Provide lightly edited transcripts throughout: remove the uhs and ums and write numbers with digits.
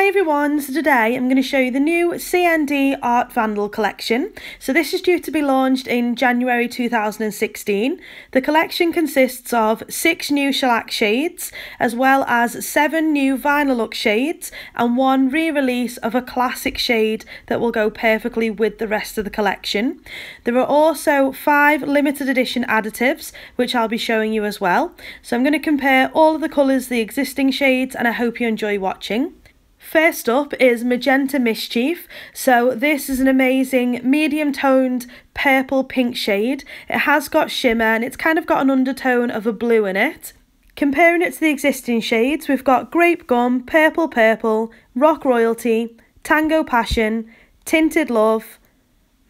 Hi everyone, so today I'm going to show you the new CND Art Vandal collection. So this is due to be launched in January 2016. The collection consists of 6 new shellac shades, as well as 7 new Vinylux shades and 1 re-release of a classic shade that will go perfectly with the rest of the collection. There are also 5 limited edition additives, which I'll be showing you as well. So I'm going to compare all of the colours, the existing shades, and I hope you enjoy watching. First up is Magenta Mischief. So this is an amazing medium toned purple pink shade. It has got shimmer and it's kind of got an undertone of a blue in it. Comparing it to the existing shades, we've got Grape Gum, Purple Purple, Rock Royalty, Tango Passion, Tinted Love,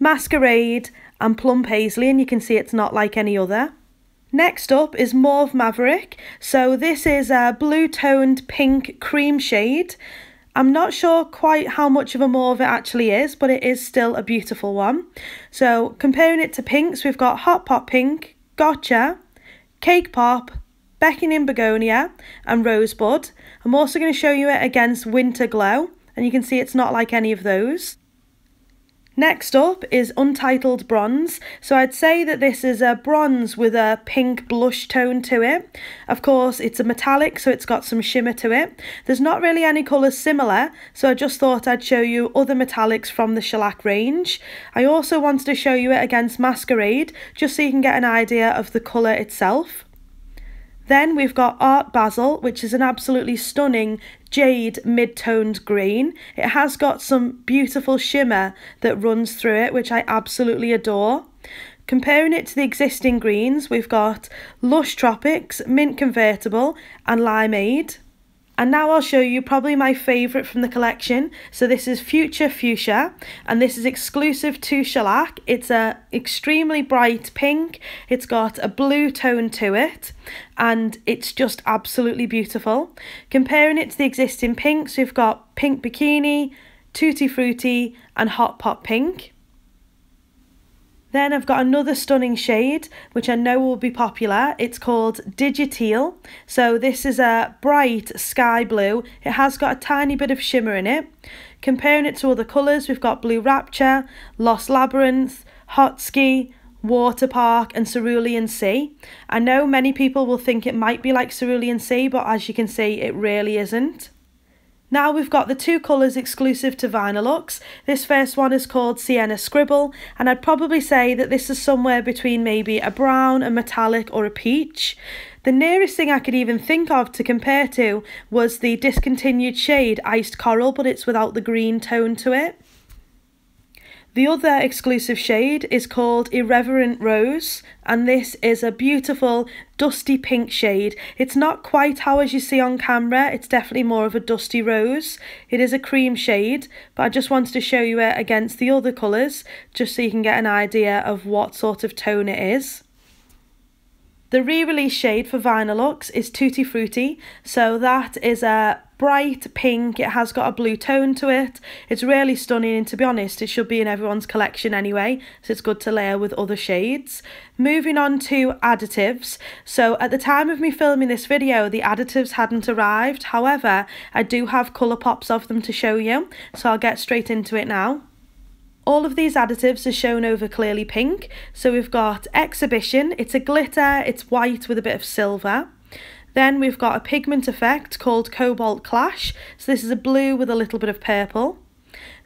Masquerade and Plum Paisley, and you can see it's not like any other. Next up is Mauve Maverick. So this is a blue toned pink cream shade. I'm not sure quite how much of a mauve it actually is, but it is still a beautiful one. So comparing it to pinks, we've got Hot Pop Pink, Gotcha, Cake Pop, Beckoning Begonia and Rosebud. I'm also going to show you it against Winter Glow, and you can see it's not like any of those. Next up is Untitled Bronze. So I'd say that this is a bronze with a pink blush tone to it. Of course, it's a metallic, so it's got some shimmer to it. There's not really any colours similar, so I just thought I'd show you other metallics from the shellac range. I also wanted to show you it against Masquerade, just so you can get an idea of the colour itself. Then we've got Art Basil, which is an absolutely stunning jade mid-toned green. It has got some beautiful shimmer that runs through it, which I absolutely adore. Comparing it to the existing greens, we've got Lush Tropics, Mint Convertible and Limeade. And now I'll show you probably my favourite from the collection. So this is Future Fuchsia, and this is exclusive to shellac. It's a extremely bright pink. It's got a blue tone to it, and it's just absolutely beautiful. Comparing it to the existing pinks, we've got Pink Bikini, Tutti Frutti and Hot Pop Pink. Then I've got another stunning shade, which I know will be popular. It's called Digiteal. So this is a bright sky blue. It has got a tiny bit of shimmer in it. Comparing it to other colours, we've got Blue Rapture, Lost Labyrinth, Hot Ski, Water Park and Cerulean Sea. I know many people will think it might be like Cerulean Sea, but as you can see, it really isn't. Now we've got the 2 colours exclusive to Vinylux. This first one is called Sienna Scribble, and I'd probably say that this is somewhere between maybe a brown, a metallic or a peach. The nearest thing I could even think of to compare to was the discontinued shade Iced Coral, but it's without the green tone to it. The other exclusive shade is called Irreverent Rose, and this is a beautiful dusty pink shade. It's not quite how as you see on camera, it's definitely more of a dusty rose. It is a cream shade, but I just wanted to show you it against the other colours, just so you can get an idea of what sort of tone it is. The re-release shade for Vinylux is Tutti Frutti, so that is a bright pink. It has got a blue tone to it. It's really stunning, and to be honest, it should be in everyone's collection anyway, so it's good to layer with other shades. Moving on to additives. So at the time of me filming this video, the additives hadn't arrived. However, I do have colour pops of them to show you, so I'll get straight into it now. All of these additives are shown over clearly pink. So we've got Exhibition. It's a glitter, it's white with a bit of silver. Then we've got a pigment effect called Cobalt Clash. So this is a blue with a little bit of purple.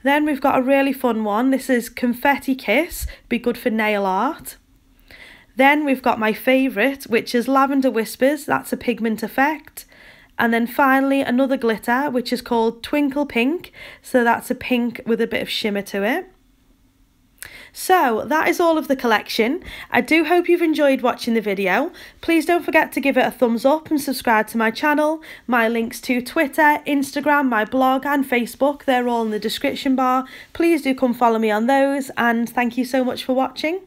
Then we've got a really fun one. This is Confetti Kiss, be good for nail art. Then we've got my favourite, which is Lavender Whispers. That's a pigment effect. And then finally another glitter, which is called Twinkle Pink. So that's a pink with a bit of shimmer to it. So that is all of the collection. I do hope you've enjoyed watching the video. Please don't forget to give it a thumbs up and subscribe to my channel. My links to Twitter, Instagram, my blog and Facebook, they're all in the description bar. Please do come follow me on those, and thank you so much for watching.